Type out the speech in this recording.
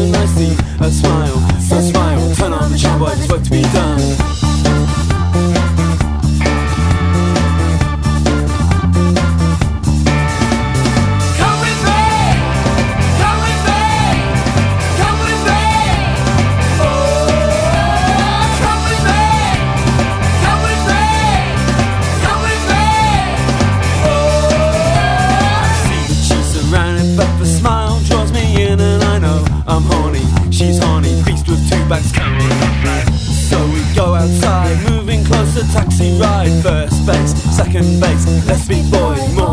and I see a smile, so smile. Turn on the shower, it's what we done. So we go outside, moving closer, taxi ride. First base, second base, let's be boys.